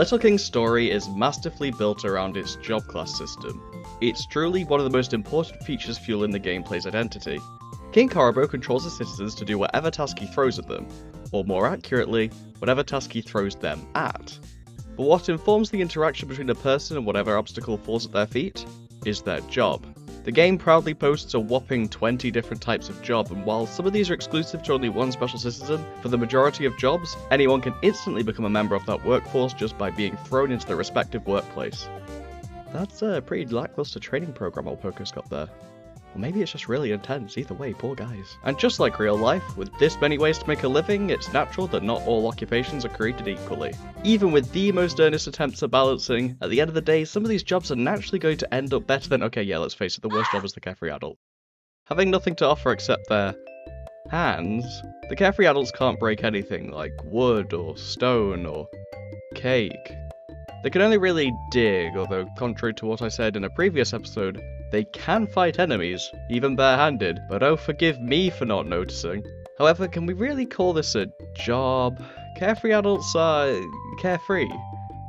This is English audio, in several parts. Little King's Story is masterfully built around its job class system. It's truly one of the most important features fueling the gameplay's identity. King Corobo controls his citizens to do whatever task he throws at them, or more accurately, whatever task he throws them at. But what informs the interaction between a person and whatever obstacle falls at their feet is their job. The game proudly boasts a whopping 20 different types of job, and while some of these are exclusive to only one special citizen, for the majority of jobs, anyone can instantly become a member of that workforce just by being thrown into their respective workplace. That's a pretty lackluster training program Alpoko's got there. Or maybe it's just really intense, either way, poor guys. And just like real life, with this many ways to make a living, it's natural that not all occupations are created equally. Even with the most earnest attempts at balancing, at the end of the day, some of these jobs are naturally going to end up better than, okay, yeah, let's face it, the worst job is the carefree adult. Having nothing to offer except their hands, the carefree adults can't break anything like wood or stone or cake. They can only really dig, although contrary to what I said in a previous episode, they can fight enemies, even barehanded, but oh forgive me for not noticing. However, can we really call this a job? Carefree adults are carefree.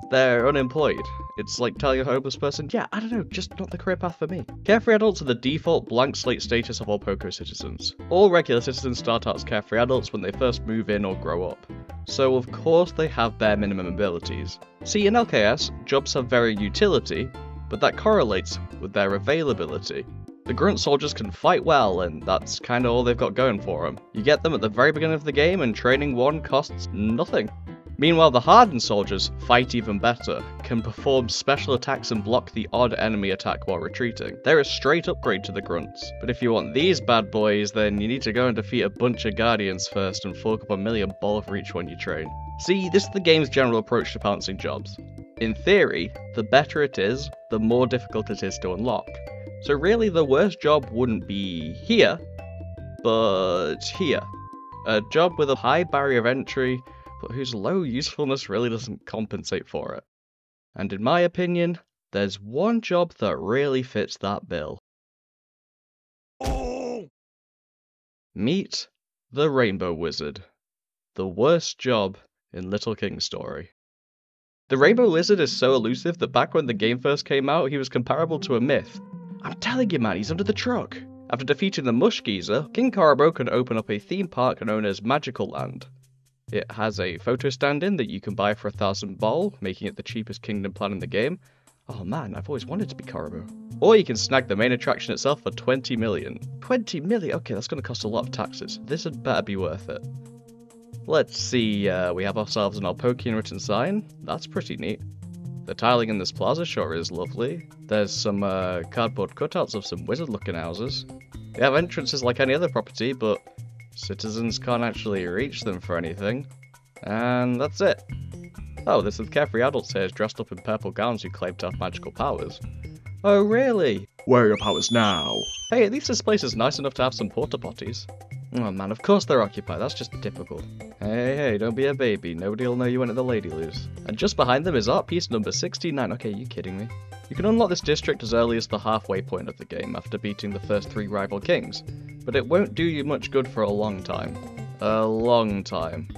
They're unemployed. It's like telling a homeless person, yeah, I don't know, just not the career path for me. Carefree adults are the default blank slate status of all Poco citizens. All regular citizens start out as carefree adults when they first move in or grow up. So of course they have bare minimum abilities. See, in LKS, jobs have varying utility, but that correlates with their availability. The grunt soldiers can fight well, and that's kinda all they've got going for them. You get them at the very beginning of the game, and training one costs nothing. Meanwhile, the hardened soldiers fight even better, can perform special attacks and block the odd enemy attack while retreating. They're a straight upgrade to the grunts. But if you want these bad boys, then you need to go and defeat a bunch of guardians first and fork up $1 million for each one you train. See, this is the game's general approach to balancing jobs. In theory, the better it is, the more difficult it is to unlock. So really, the worst job wouldn't be here, but here. A job with a high barrier of entry, but whose low usefulness really doesn't compensate for it. And in my opinion, there's one job that really fits that bill. Meet the Rainbow Wizard, the worst job in Little King's Story. The Rainbow Wizard is so elusive that back when the game first came out, he was comparable to a myth. I'm telling you, man, he's under the truck. After defeating the Mush Geezer, King Corobo can open up a theme park known as Magical Land. It has a photo stand-in that you can buy for 1,000 bol, making it the cheapest kingdom plan in the game. Oh man, I've always wanted to be Karabo. Or you can snag the main attraction itself for 20 million. 20 million? Okay, that's going to cost a lot of taxes. This had better be worth it. Let's see, we have ourselves an Alpokian written sign. That's pretty neat. The tiling in this plaza sure is lovely. There's some cardboard cutouts of some wizard-looking houses. They have entrances like any other property, but citizens can't actually reach them for anything. And that's it. Oh, this is carefree adults here dressed up in purple gowns who claim to have magical powers. Oh really? Where are your powers now? Hey, at least this place is nice enough to have some porta potties. Oh man, of course they're occupied, that's just typical. Hey, don't be a baby, nobody'll know you went at the Lady Loos. And just behind them is art piece number 69, okay, you kidding me? You can unlock this district as early as the halfway point of the game after beating the first 3 rival kings, but it won't do you much good for a long time. A long time.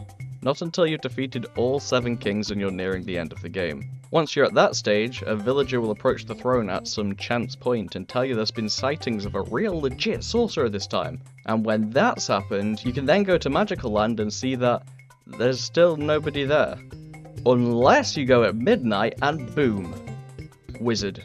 Not until you've defeated all 7 kings and you're nearing the end of the game. Once you're at that stage, a villager will approach the throne at some chance point and tell you there's been sightings of a real legit sorcerer this time. And when that's happened, you can then go to Magical Land and see that there's still nobody there. Unless you go at midnight and boom. Wizard.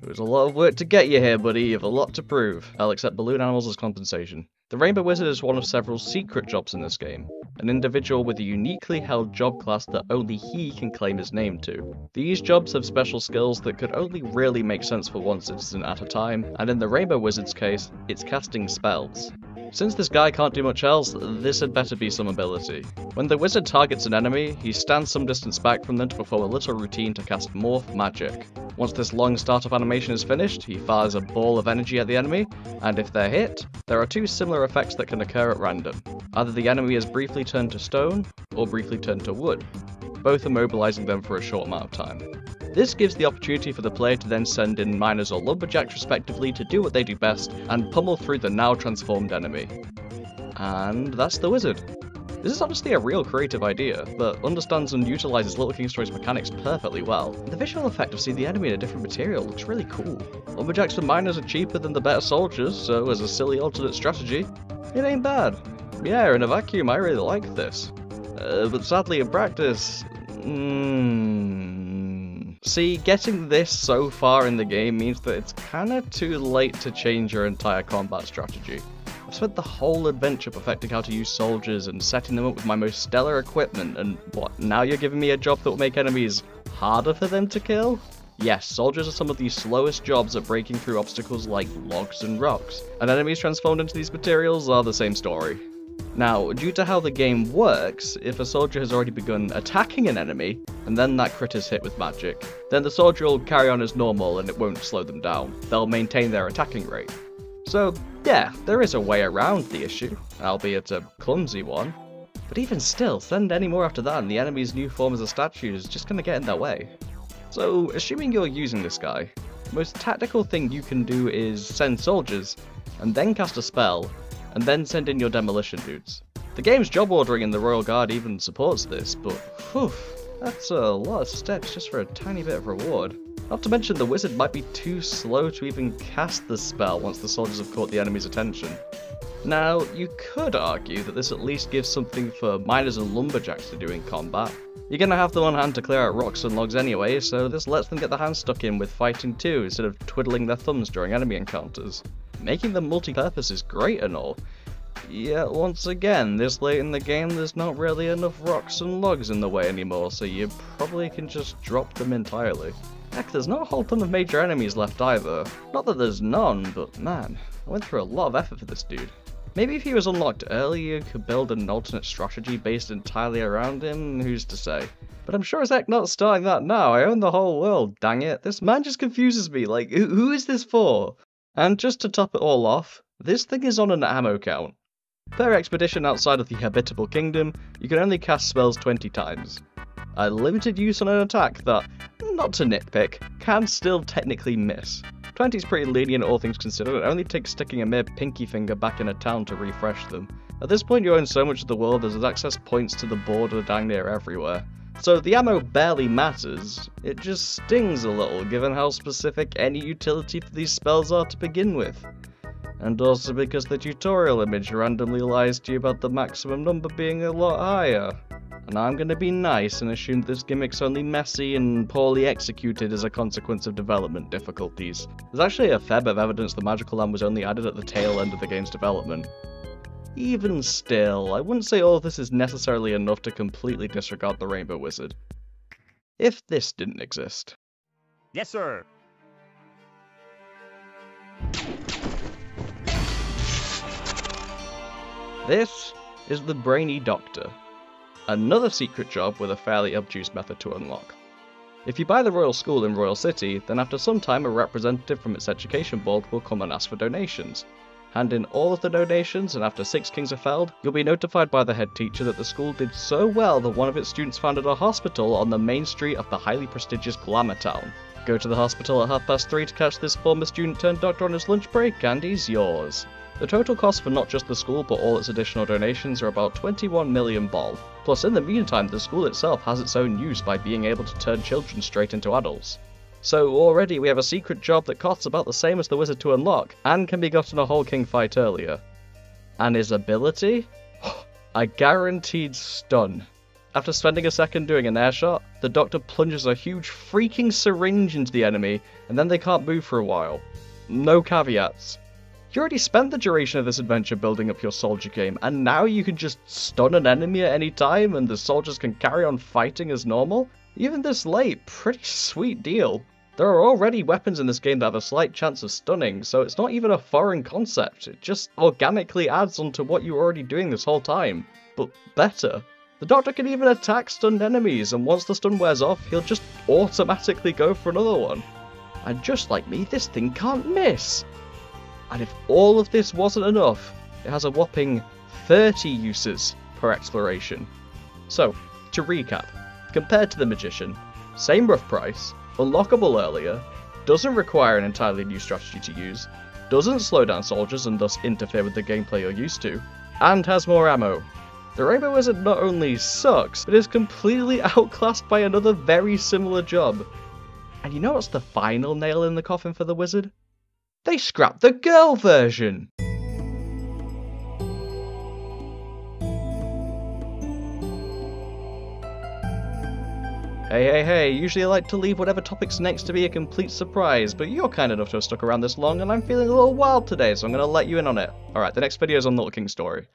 It was a lot of work to get you here, buddy. You have a lot to prove. I'll accept balloon animals as compensation. The Rainbow Wizard is one of several secret jobs in this game. An individual with a uniquely held job class that only he can claim his name to. These jobs have special skills that could only really make sense for one citizen at a time, and in the Rainbow Wizard's case, it's casting spells. Since this guy can't do much else, this had better be some ability. When the wizard targets an enemy, he stands some distance back from them to perform a little routine to cast Morph Magic. Once this long start-off animation is finished, he fires a ball of energy at the enemy, and if they're hit, there are 2 similar effects that can occur at random. Either the enemy is briefly turned to stone, or briefly turned to wood. Both immobilizing them for a short amount of time. This gives the opportunity for the player to then send in miners or lumberjacks respectively to do what they do best and pummel through the now transformed enemy. And that's the wizard. This is obviously a real creative idea, but understands and utilises Little King's Story's mechanics perfectly well. The visual effect of seeing the enemy in a different material looks really cool. Lumberjacks for miners are cheaper than the better soldiers, so as a silly alternate strategy, it ain't bad. Yeah, in a vacuum I really like this. But sadly in practice... See, getting this so far in the game means that it's kinda too late to change your entire combat strategy. I've spent the whole adventure perfecting how to use soldiers and setting them up with my most stellar equipment, and what, now you're giving me a job that will make enemies harder for them to kill? Yes, soldiers are some of the slowest jobs at breaking through obstacles like logs and rocks, and enemies transformed into these materials are the same story. Now, due to how the game works, if a soldier has already begun attacking an enemy, and then that crit is hit with magic, then the soldier will carry on as normal and it won't slow them down. They'll maintain their attacking rate. So, yeah, there is a way around the issue, albeit a clumsy one. But even still, send any more after that and the enemy's new form as a statue is just gonna get in their way. So, assuming you're using this guy, the most tactical thing you can do is send soldiers, and then cast a spell, and then send in your demolition dudes. The game's job ordering in the Royal Guard even supports this, but whew, that's a lot of steps just for a tiny bit of reward. Not to mention the wizard might be too slow to even cast the spell once the soldiers have caught the enemy's attention. Now, you could argue that this at least gives something for miners and lumberjacks to do in combat. You're gonna have them on hand to clear out rocks and logs anyway, so this lets them get their hands stuck in with fighting too, instead of twiddling their thumbs during enemy encounters. Making them multi-purpose is great and all. Yet once again, this late in the game there's not really enough rocks and logs in the way anymore, so you probably can just drop them entirely. Heck, there's not a whole ton of major enemies left either. Not that there's none, but man, I went through a lot of effort for this dude. Maybe if he was unlocked early, you could build an alternate strategy based entirely around him, who's to say? But I'm sure as heck not starting that now. I own the whole world, dang it. This man just confuses me, like, who is this for? And just to top it all off, this thing is on an ammo count. Per expedition outside of the Habitable Kingdom, you can only cast spells 20 times. A limited use on an attack that, not to nitpick, can still technically miss. 20's pretty lenient all things considered, it only takes sticking a mere pinky finger back in a town to refresh them. At this point you own so much of the world there's access points to the border dang near everywhere. So the ammo barely matters, it just stings a little given how specific any utility for these spells are to begin with. And also because the tutorial image randomly lies to you about the maximum number being a lot higher. And I'm gonna be nice and assume this gimmick's only messy and poorly executed as a consequence of development difficulties. There's actually a fair bit of evidence the Magical Land was only added at the tail end of the game's development. Even still, I wouldn't say all of this is necessarily enough to completely disregard the Rainbow Wizard. If this didn't exist. Yes, sir! This is the Brainy Doctor. Another secret job with a fairly obtuse method to unlock. If you buy the Royal School in Royal City, then after some time a representative from its education board will come and ask for donations. Hand in all of the donations, and after 6 kings are felled, you'll be notified by the head teacher that the school did so well that one of its students founded a hospital on the main street of the highly prestigious Glamour Town. Go to the hospital at 3:30 to catch this former student turned doctor on his lunch break, and he's yours. The total cost for not just the school but all its additional donations are about 21 million bob. Plus in the meantime the school itself has its own use by being able to turn children straight into adults. So already we have a secret job that costs about the same as the wizard to unlock and can be gotten a whole king fight earlier. And his ability? A guaranteed stun. After spending a second doing an air shot, the doctor plunges a huge freaking syringe into the enemy and then they can't move for a while. No caveats. You already spent the duration of this adventure building up your soldier game, and now you can just stun an enemy at any time and the soldiers can carry on fighting as normal? Even this late, pretty sweet deal. There are already weapons in this game that have a slight chance of stunning, so it's not even a foreign concept, it just organically adds onto what you were already doing this whole time, but better. The doctor can even attack stunned enemies, and once the stun wears off, he'll just automatically go for another one. And just like me, this thing can't miss! And if all of this wasn't enough, it has a whopping 30 uses per exploration. So, to recap, compared to the Magician, same rough price, unlockable earlier, doesn't require an entirely new strategy to use, doesn't slow down soldiers and thus interfere with the gameplay you're used to, and has more ammo. The Rainbow Wizard not only sucks, but is completely outclassed by another very similar job. And you know what's the final nail in the coffin for the wizard? They scrapped the girl version! Hey, usually I like to leave whatever topic's next to be a complete surprise, but you're kind enough to have stuck around this long and I'm feeling a little wild today, so I'm going to let you in on it. Alright, the next video is on Little King's Story.